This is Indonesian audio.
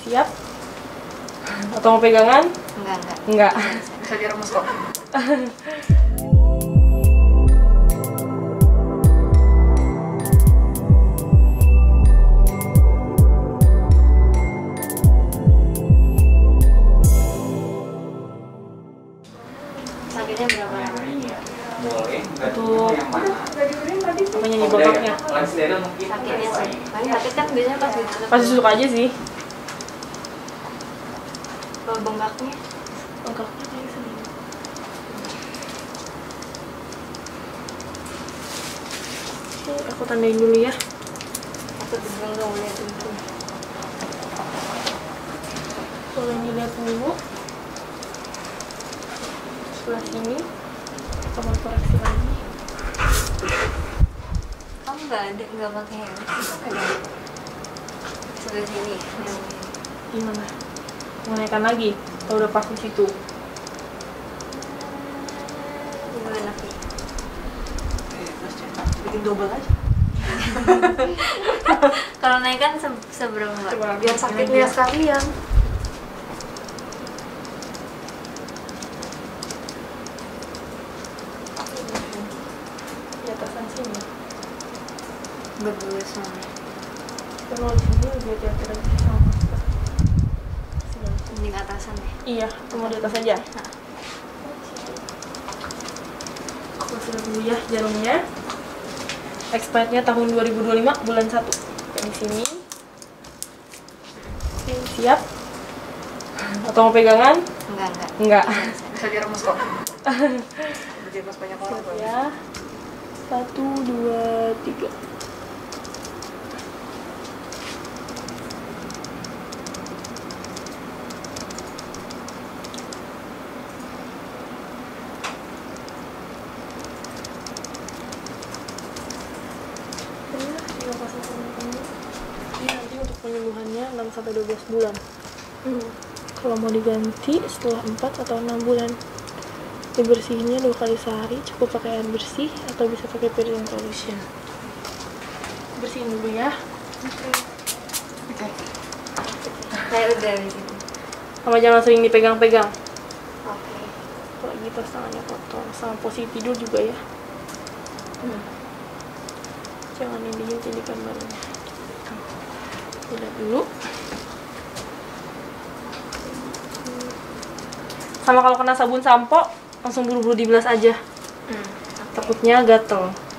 Siap? Atau mau pegangan? Enggak. Bisa diremus kok. Sakitnya berapa? Untuk apa nyanyi bokapnya? Sakitnya sih. Sakit kan biasanya pas ditusuk. Pas ditusuk aja sih. Kalau bengkaknya? Bengkaknya kayak sendiri. Oke, aku tandain dulu ya. Aku juga nggak boleh tentu. Tolong dilihat dulu. Sebelah sini. Kita mau koreksi lagi. Kamu nggak ada, nggak pakai helm? Ada. Sebelah sini. Gimana? Menaikkan lagi, kalau udah pas di situ. Gimana sih? Bikin double aja. Kalau naikkan seberapa? Biar sakitnya sekalian. Di atasan sini. Berdua sama. Kalau di sini lebih hati-hati lagi sama. Di atasan ya? Iya, aku mau di atas aja. Aku sudah dulu ya jarumnya. Expirednya tahun 2025 bulan 1. Kayak di sini. Siap? Atau mau pegangan? Enggak. Bisa diremus kok. Berarti pas banyak orang ya. 1, 2, 3. Penyembuhannya 6-12 bulan. Kalau mau diganti setelah 4 atau 6 bulan. Dibersihinnya 2 kali sehari, cukup pakai air bersih atau bisa pakai peeling solution. Bersihin dulu ya. Oke. Saya udah di sini. Sama jangan sering dipegang-pegang. Oke. Apalagi pas tangannya kotor, sama posisi tidur juga ya. Jangan dijintikan badannya. Udah dulu. Sama kalau kena sabun sampo, langsung buru-buru dibilas aja. Takutnya gatel.